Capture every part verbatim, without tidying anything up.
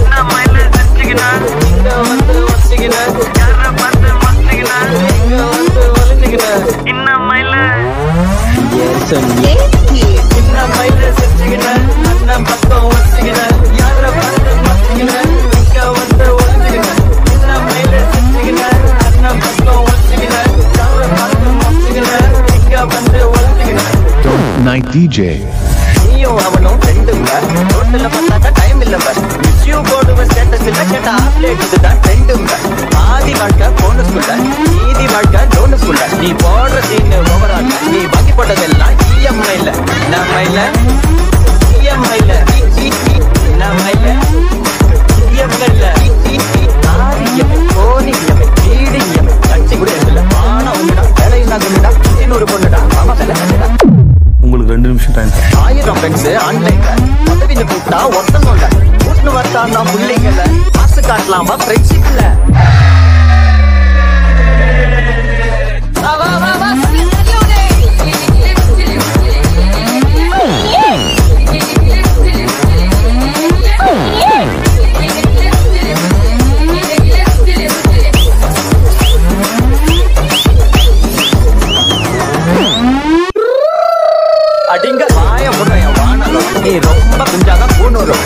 Inna Mylu gattigina inga vandu vassigina yara paathu mastigina inga vandu valinigina Inna Mylu yes and Inna Mylu gattigina anna paathu vassigina yara paathu mastigina inga vandu valinigina Inna Mylu gattigina anna paathu vassigina yara paathu mastigina inga vandu valinigina night dj yo avano renduga total paatha time illa ba you go to status illa cheta update idda renduga aadi varka bonus kulla needi varka bonus kulla nee border scene over aga nee baki pottadella E M I la namma illa E M I la namma illa E M I la aadiya koni yame needi yameatti kuda illa maana unda velaina unda innoru ponnada mama thala உங்களுக்கு ரெண்டு நிமிஷம் time ஆயிரம் friends ஆன்லைன்ல பதவின கூட்டா ஒத்தனோல கூட்டன வந்தா நான் புள்ளைங்கள pass காட்டலாமா ஃப்ரெண்ட்ஷிப்ல வா வா வா அடிங்க மாய முறைய வாணாலோ நீ ரொம்ப குஞ்சாக பூனூறு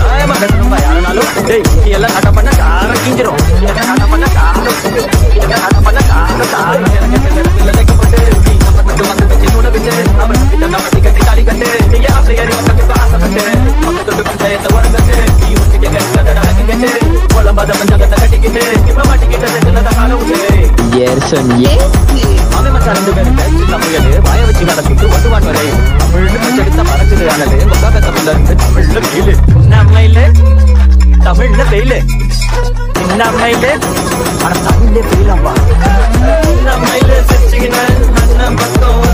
நாயம கட்டுமா யானாலோ டேய் நீ எல்லாம் கட்ட பண்ண கார கிஞ்சிரும் கட்ட பண்ண கார கட்ட பண்ண கார கார இல்லைக்கு போட்டு நீ பட்டு வந்து வெச்சு நூல வெச்சு அவன் கிட்ட நம்ம கிட்ட காலி கட்டு நீ ஆசையா வந்து பாச கட்டு பக்கத்து பக்கத்து ஏத்த வரங்கச்சு நீ கிட்ட கட்ட நடக்கிச்சு கொலம்பத பஞ்சாக தட்டிக்கிட்டு இவன் மாட்டிக்கிட்ட ரெண்டுல தான் கால உச்சே எஸ் அண்ட் ஏ அவன் மச்சான் வந்து நம்மையே வாய வெச்சு நடக்கிட்டு வந்துவான் வரே மரச்சதுனாலே மக்காத தமிழ்ல இருந்து தமிழ்ல மேலே Inna Mylu தமிழ்ல மேலே Inna Mylu அட தமிழ்ல மேலே வா Inna Mylu செச்சுகின அண்ணன் பக்கம்